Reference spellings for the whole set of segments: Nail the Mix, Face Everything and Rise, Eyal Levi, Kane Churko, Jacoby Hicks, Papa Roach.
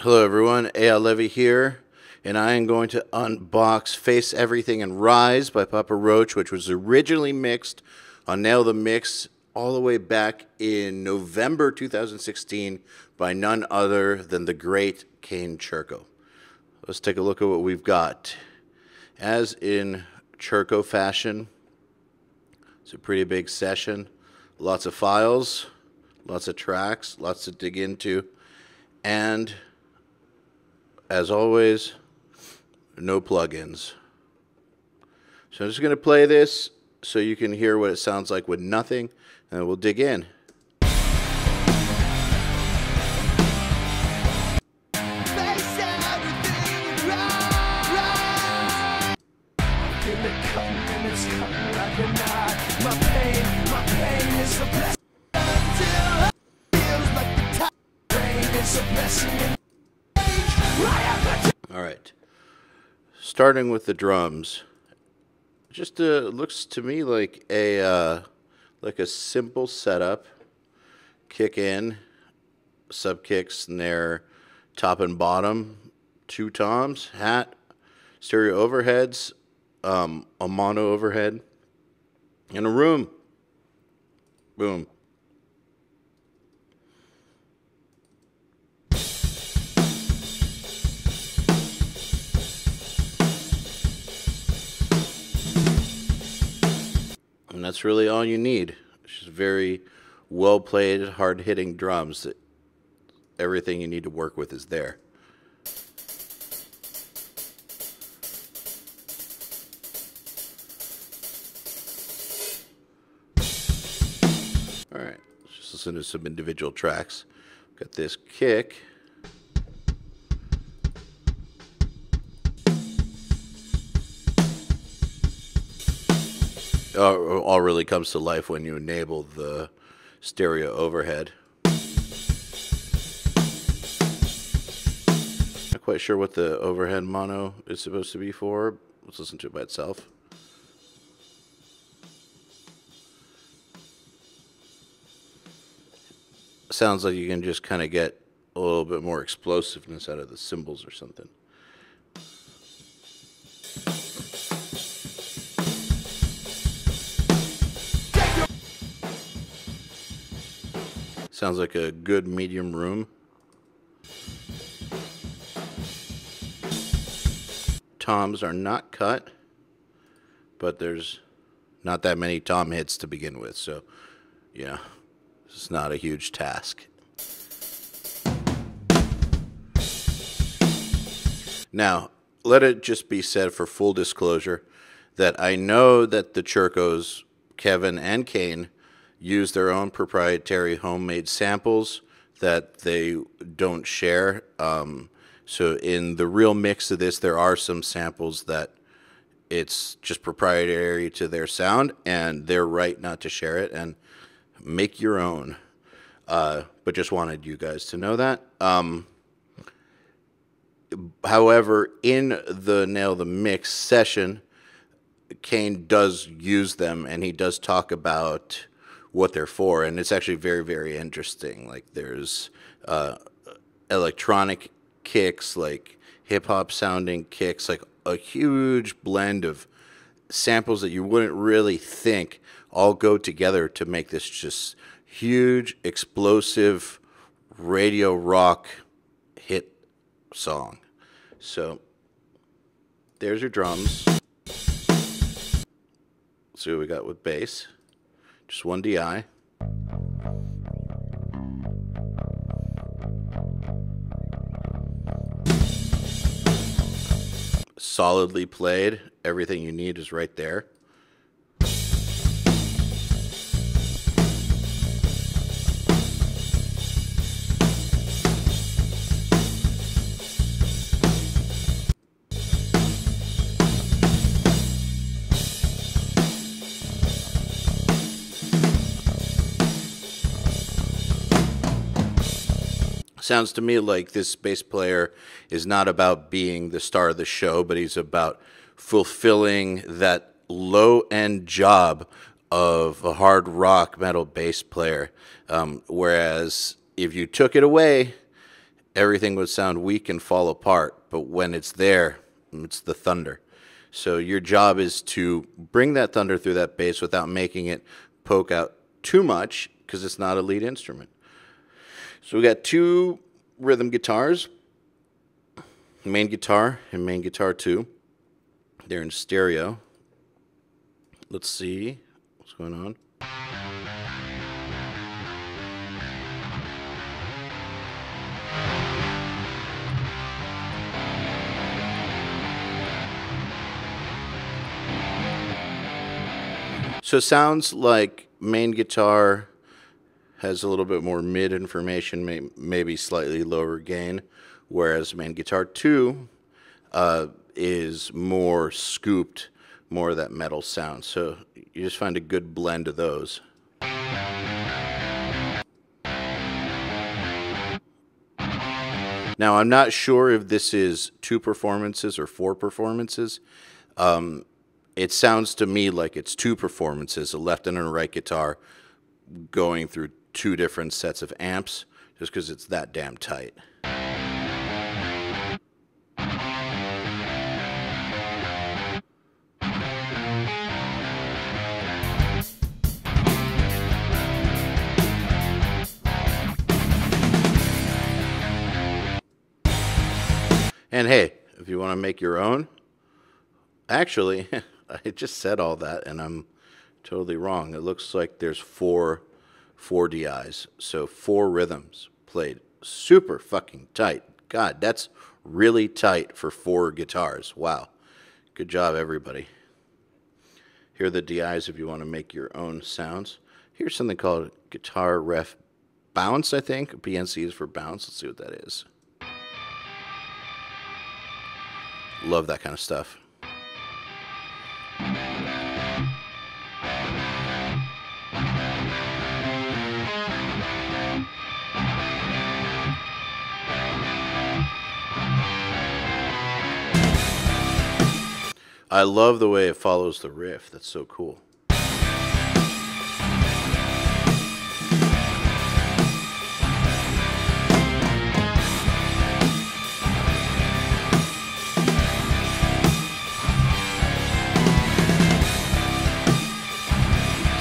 Hello everyone, Eyal Levi here, and I am going to unbox Face Everything and Rise by Papa Roach, which was originally mixed on Nail the Mix all the way back in November 2016 by none other than the great Kane Churko. Let's take a look at what we've got. As in Churko fashion, it's a pretty big session. Lots of files, lots of tracks, lots to dig into, and as always, no plugins. So I'm just going to play this so you can hear what it sounds like with nothing, and we'll dig in. All right, starting with the drums, just looks to me like a simple setup. Kick in, sub kick, snare, top and bottom, two toms, hat, stereo overheads, a mono overhead, and a room. Boom. And that's really all you need. She's very well played, hard hitting drums. Everything you need to work with is there. All right, let's just listen to some individual tracks. Got this kick. All really comes to life when you enable the stereo overhead. Not quite sure what the overhead mono is supposed to be for. Let's listen to it by itself. Sounds like you can just kind of get a little bit more explosiveness out of the cymbals or something. Sounds like a good medium room. Toms are not cut, but there's not that many tom hits to begin with, so yeah, it's not a huge task. Now, let it just be said for full disclosure that I know that the Churkos, Kevin and Kane, use their own proprietary homemade samples that they don't share. So in the real mix of this, there are some samples that it's just proprietary to their sound, and they're right not to share it, and make your own. But just wanted you guys to know that. However, in the Nail the Mix session, Kane does use them, and he does talk about what they're for, and it's actually very, very interesting. Like there's electronic kicks, like hip-hop sounding kicks, like a huge blend of samples that you wouldn't really think all go together to make this just huge, explosive radio rock hit song. So there's your drums. Let's see what we got with bass. Just one DI. Solidly played. Everything you need is right there. Sounds to me like this bass player is not about being the star of the show, but he's about fulfilling that low-end job of a hard rock metal bass player. Whereas if you took it away everything would sound weak and fall apart. But when it's there, it's the thunder. So your job is to bring that thunder through that bass without making it poke out too much, because it's not a lead instrument. So we got two rhythm guitars, main guitar and main guitar 2. They're in stereo. Let's see what's going on. So it sounds like main guitar has a little bit more mid information, maybe slightly lower gain, whereas main guitar 2 is more scooped, more of that metal sound. So you just find a good blend of those. Now, I'm not sure if this is 2 performances or 4 performances. It sounds to me like it's 2 performances, a left and a right guitar going through 2 different sets of amps, just because it's that damn tight. And hey, if you want to make your own, actually, I just said all that and I'm totally wrong. It looks like there's 4 DIs, so 4 rhythms played super fucking tight. God, that's really tight for 4 guitars. Wow. Good job, everybody. Here are the DIs if you want to make your own sounds. Here's something called guitar ref bounce, I think. BNC is for bounce. Let's see what that is. Love that kind of stuff. I love the way it follows the riff. That's so cool.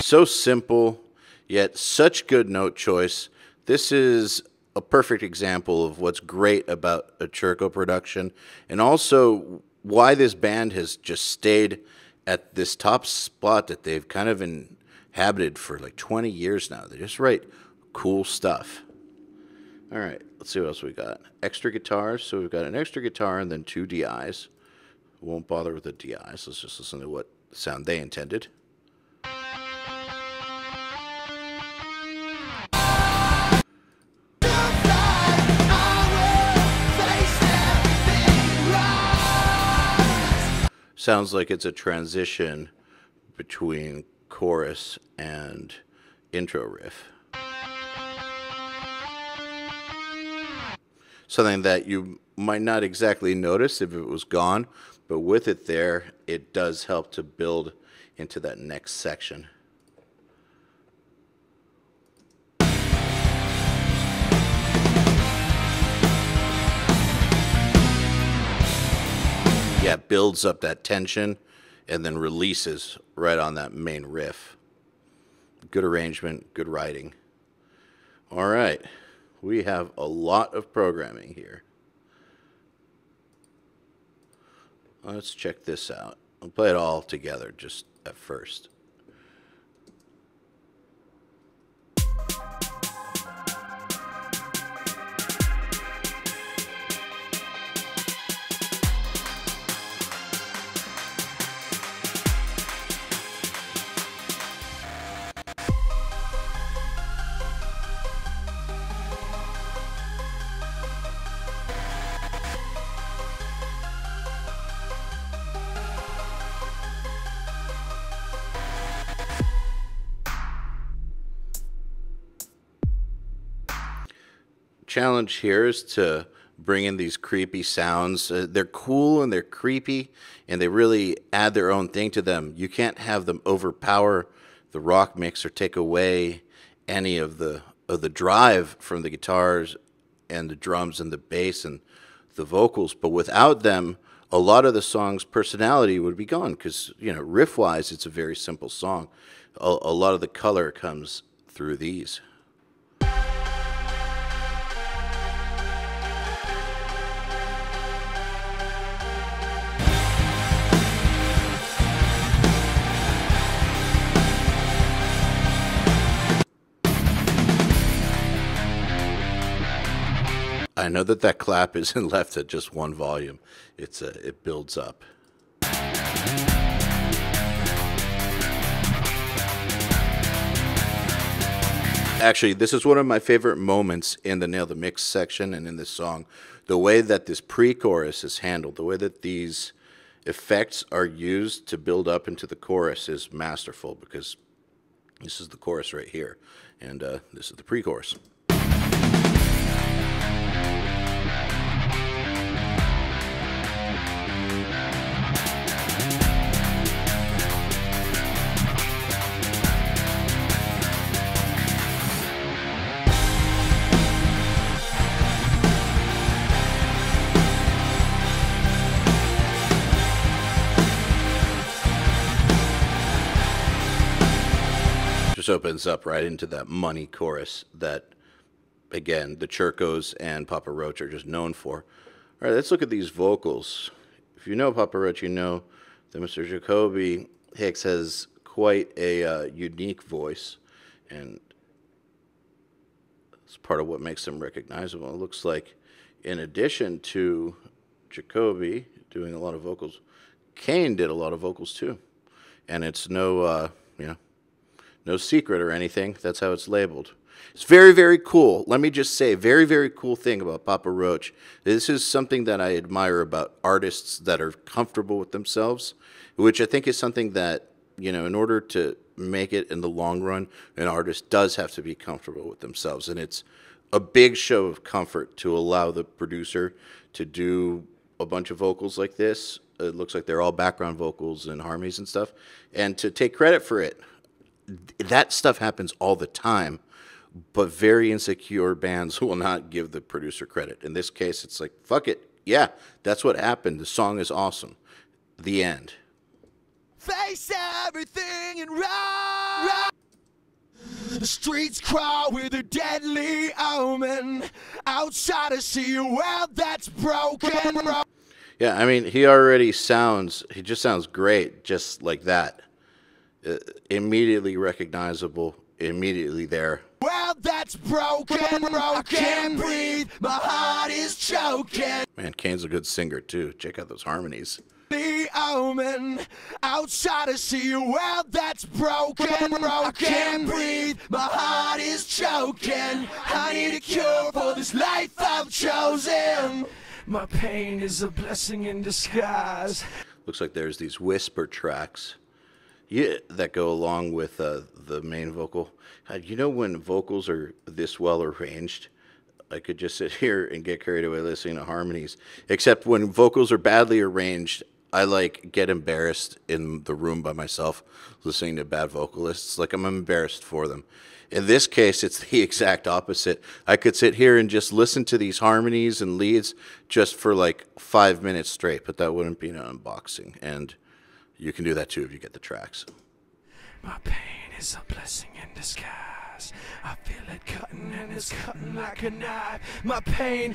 So simple, yet such good note choice. This is a perfect example of what's great about a Churko production, and also why this band has just stayed at this top spot that they've kind of inhabited for like 20 years now. They just write cool stuff. All right, let's see what else we got. Extra guitars. So we've got an extra guitar and then 2 DIs. Won't bother with the DIs. Let's just listen to what sound they intended. Sounds like it's a transition between chorus and intro riff. Something that you might not exactly notice if it was gone, but with it there, it does help to build into that next section. Yeah, it builds up that tension and then releases right on that main riff. Good arrangement, good writing. All right, we have a lot of programming here. Let's check this out. I'll play it all together just at first. Challenge here is to bring in these creepy sounds. They're cool and they're creepy and they really add their own thing to them. You can't have them overpower the rock mix or take away any of the drive from the guitars and the drums and the bass and the vocals. But without them, a lot of the song's personality would be gone, because, you know, riff-wise, it's a very simple song. A lot of the color comes through these. I know that that clap isn't left at just one volume. It's a, it builds up. Actually, this is one of my favorite moments in the Nail the Mix section and in this song. The way that this pre-chorus is handled, the way that these effects are used to build up into the chorus is masterful, because this is the chorus right here, and this is the pre-chorus. Opens up right into that money chorus that, again, the Churkos and Papa Roach are just known for. All right, let's look at these vocals. If you know Papa Roach, you know that Mr. Jacoby Hicks has quite a unique voice, and it's part of what makes him recognizable. It looks like, in addition to Jacoby doing a lot of vocals, Kane did a lot of vocals too, and it's no, you know, no secret or anything. That's how it's labeled. It's very, very cool. Let me just say, very, very cool thing about Papa Roach. This is something that I admire about artists that are comfortable with themselves, which I think is something that, you know, in order to make it in the long run, an artist does have to be comfortable with themselves. And it's a big show of comfort to allow the producer to do a bunch of vocals like this. It looks like they're all background vocals and harmonies and stuff, and to take credit for it. That stuff happens all the time, but very insecure bands will not give the producer credit. In this case, it's like, fuck it. Yeah, that's what happened. The song is awesome. The end. Face everything and rise. The streets crawl with a deadly omen. Outside I see a world that's broken. Yeah, I mean, he just sounds great just like that. Immediately recognizable, immediately there. Well, that's broken. I can't breathe. My heart is choking. Man, Kane's a good singer too. Check out those harmonies. The omen. Outside I see a world that's broken. I can't breathe. My heart is choking. I need a cure for this life I've chosen. My pain is a blessing in disguise. Looks like there's these whisper tracks. Yeah, that go along with the main vocal. You know, when vocals are this well arranged, I could just sit here and get carried away listening to harmonies. Except when vocals are badly arranged, I like get embarrassed in the room by myself listening to bad vocalists. Like, I'm embarrassed for them. In this case, it's the exact opposite. I could sit here and just listen to these harmonies and leads just for like 5 minutes straight, but that wouldn't be an unboxing. And you can do that too if you get the tracks. My pain is a blessing in disguise. I feel it cutting and it's cutting like a knife. My pain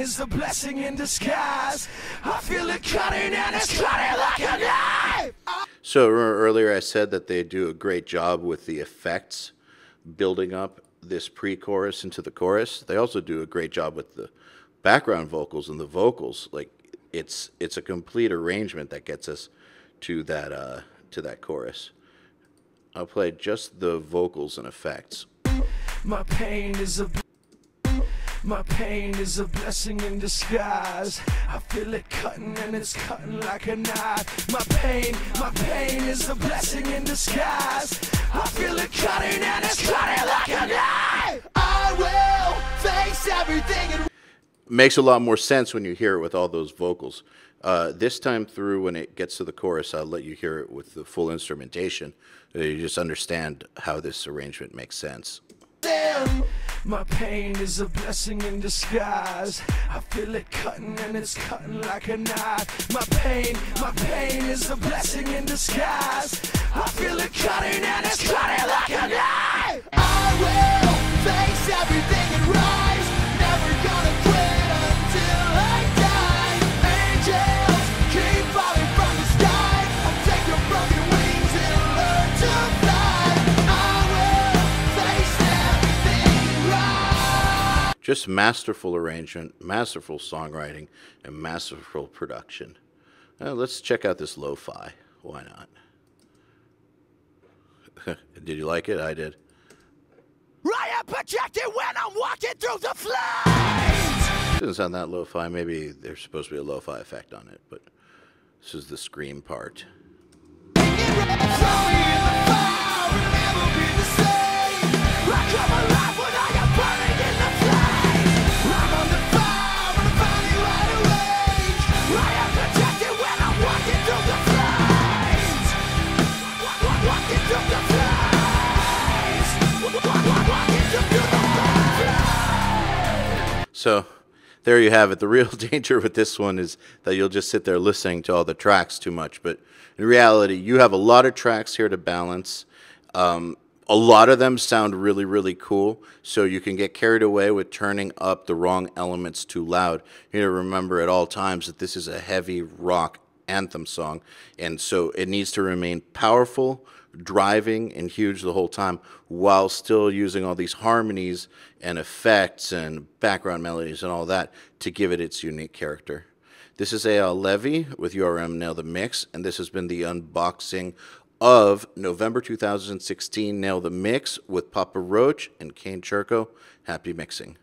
is a blessing in disguise. I feel it cutting and it's cutting like a knife. So remember earlier I said that they do a great job with the effects building up this pre-chorus into the chorus. They also do a great job with the background vocals and the vocals. Like, it's a complete arrangement that gets us to that chorus. I'll play just the vocals and effects. My pain is a blessing in disguise. I feel it cutting and it's cutting like a knife. My pain is a blessing in disguise. I feel it cutting and it's cutting like a knife. I will face everything. Makes a lot more sense when you hear it with all those vocals. This time through, when it gets to the chorus, I'll let you hear it with the full instrumentation. You just understand how this arrangement makes sense. My pain is a blessing in disguise. I feel it cutting and it's cutting like a knife. My pain is a blessing in disguise. I feel it cutting and it's cutting like a knife. I will face everything and rise. Never gonna quit until I die. Angels keep falling from the sky. I'll take your broken wings and learn to fly. I will face everything and rise. Just masterful arrangement, masterful songwriting, and masterful production. Let's check out this lo-fi. Why not? Did you like it? I did. I am projected when I'm walking through the flames! Doesn't sound that lo-fi. Maybe there's supposed to be a lo-fi effect on it, but this is the scream part. So there you have it. The real danger with this one is that you'll just sit there listening to all the tracks too much. But in reality, you have a lot of tracks here to balance. A lot of them sound really, really cool. So you can get carried away with turning up the wrong elements too loud. You need to remember at all times that this is a heavy rock anthem song. And so it needs to remain powerful, driving, and huge the whole time, while still using all these harmonies and effects and background melodies and all that to give it its unique character. This is Eyal Levi with URM Nail the Mix, and this has been the unboxing of November 2016 Nail the Mix with Papa Roach and Kane Churko. Happy mixing.